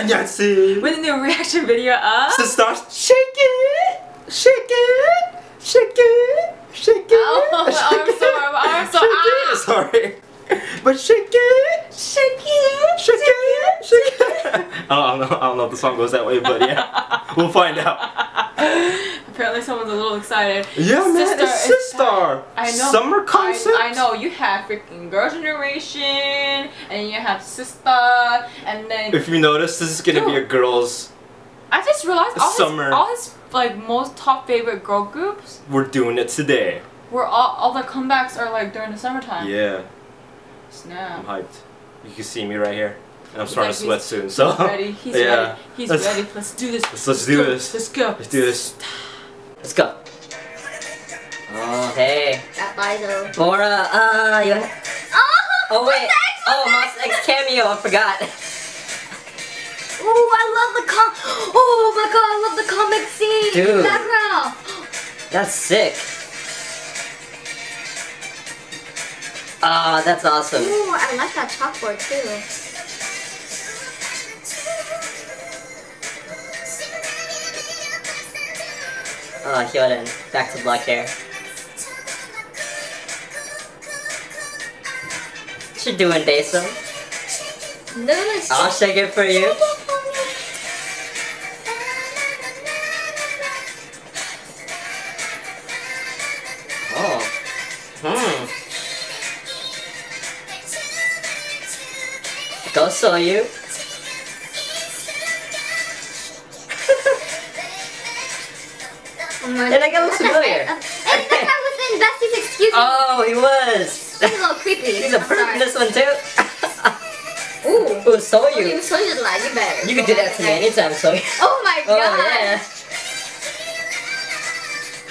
안녕하세요. With a new reaction video of Sistar. Shake it, shake it, shake it, shake it. Oh, I'm sorry. But shake it, shake it, shake it, shake it. I don't know if the song goes that way, but yeah, we'll find out. Apparently, someone's a little excited. Yeah, man, it's Sistar. I know. Summer concert. I know. You have freaking Girl Generation, and you have Sistar, and then. If you notice, this is gonna be a girls. I just realized all his like most top favorite girl groups. We're doing it today. Where all the comebacks are like during the summertime. Yeah. Snap. I'm hyped. You can see me right here. And I'm starting to sweat soon, so. He's ready. Let's do this. Let's do this. Let's go. Let's do this. Let's go. Oh, hey. That Daiso. Bora, you Oh, wait. Oh, Moss X cameo. I forgot. Oh, I love the Oh my god, I love the comic scene. Dude. Background. That's sick. Ah, that's awesome. Ooh, I like that chalkboard too. Oh, Hyoden, back to black hair. What you doing, Daiso? I'll shake it for you. Oh. Hmm. Go saw you. And I got a little familiar. And the guy was in Besties, excuse me. Oh, he was. He's a little creepy. He's a perv in this one too. Ooh. Ooh, saw you. You can do that to me anytime, so. Oh my god. Oh, yeah.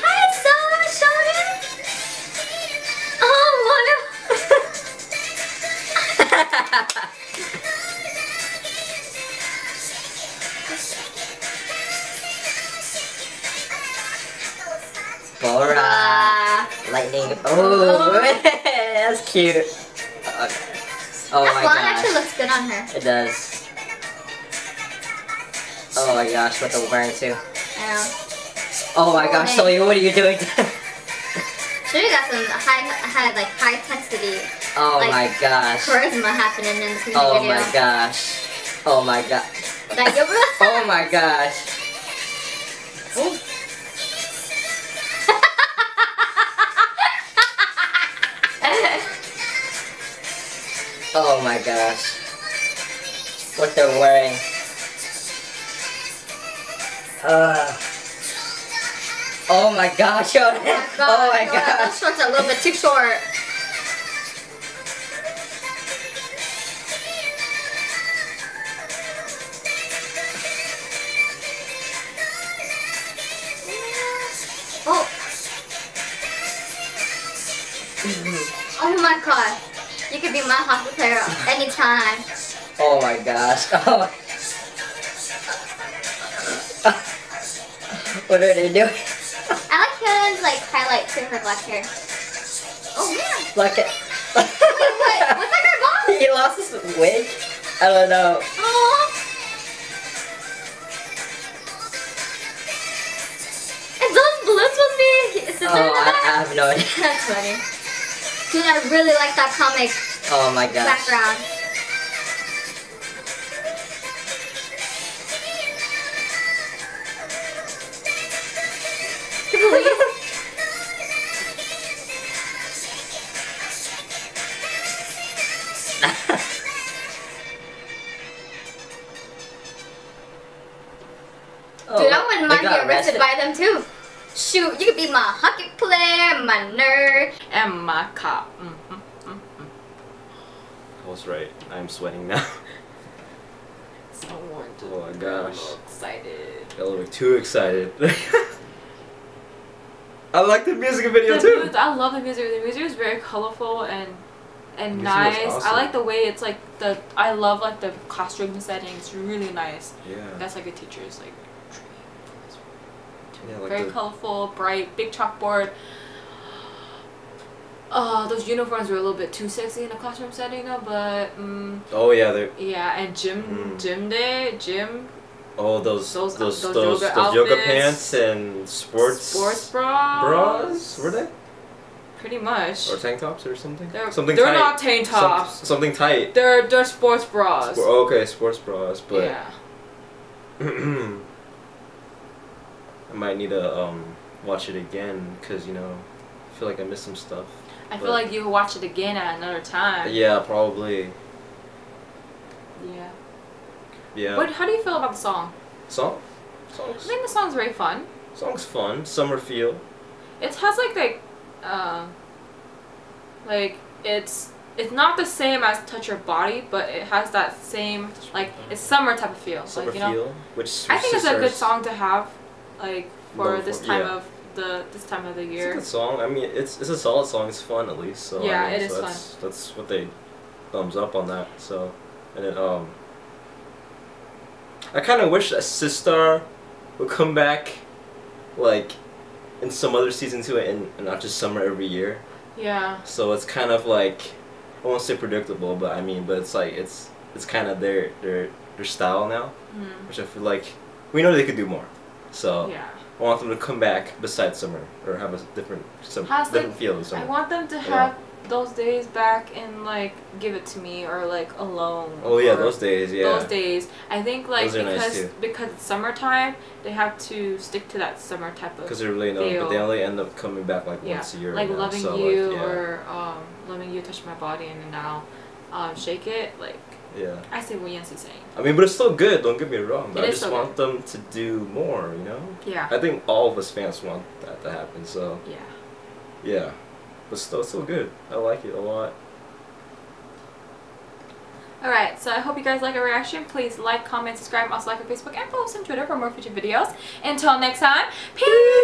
Hi, so Shonen. Oh, wonderful. Bora! Lightning. Oh, that's cute. Oh my gosh. That blonde actually looks good on her. It does. Oh my gosh, what they're wearing too. Oh my gosh, Soyu, what are you doing? Sure, you got some high intensity. Oh my gosh. Charisma happening in this music video. Oh my gosh. Oh my gosh. Oh my gosh. Ooh. Oh my gosh. What they're wearing. Oh my gosh. Oh my gosh. Oh my gosh. Those shorts are a little bit too short. Oh. Oh my god. You could be my hockey player anytime. Oh my gosh. Oh. What are they doing? I like Hyoden's like highlight to her black hair. Oh yeah. Black hair. Wait, what? What's that girl boss? He lost his wig? I don't know. Aww. Is those blue supposed to be his sister in the back? I have no idea. That's funny. Dude, I really like that comic background. Can you believe? Dude, I wouldn't mind being arrested by them too. Shoot, you could be my hockey player, my nerd, and my cop. I was right. I'm sweating now. So warm. Oh my gosh. I'm excited. Got a little bit too excited. I like the music video too. I love the music. The music is very colorful and nice. Awesome. I like the way it's like I love like the costume setting. It's really nice. Yeah. That's like a teacher's like. Yeah, like very colorful, bright, big chalkboard. Those uniforms were a little bit too sexy in a classroom setting, but oh yeah, they. Yeah, and gym day. Oh, those yoga pants and sports bras were they? Pretty much. Or tank tops or something. They're not tank tops. Something tight. They're sports bras. Okay, sports bras, but yeah. I might need to watch it again because I feel like I missed some stuff. I feel like you'll watch it again at another time. Yeah, probably. Yeah. Yeah. How do you feel about the song? Songs? I think the song's very fun. Song's fun. Summer feel. It has like it's not the same as Touch Your Body, but it has that same it's summer type of feel. Summer feel, which I think is a good song to have, for this time of the year. It's a good song. I mean, it's a solid song. It's fun at least. So yeah, it is fun. That's what they thumbs up on that. So, and then I kind of wish that Sistar would come back, in some other season too, and not just summer every year. Yeah. So it's kind of I won't say predictable, but it's kind of their style now, which I feel like we know they could do more. So yeah. I want them to come back besides summer or have a different feel in summer. I want them to have those days back in Give It To Me or Alone. Oh yeah, those days. Yeah. Those days. I think because it's summertime, they have to stick to that summer type of. Because they're really but they only end up coming back once a year. Loving You or Loving You, Touch My Body, and then now Shake It. Yeah. I say what Yancy's saying. I mean, but it's still good. Don't get me wrong. But I just want them to do more. Yeah. I think all of us fans want that to happen. So. Yeah. Yeah. But still good. I like it a lot. Alright, so I hope you guys like our reaction. Please like, comment, subscribe, also like our Facebook, and follow us on Twitter for more future videos. Until next time, peace!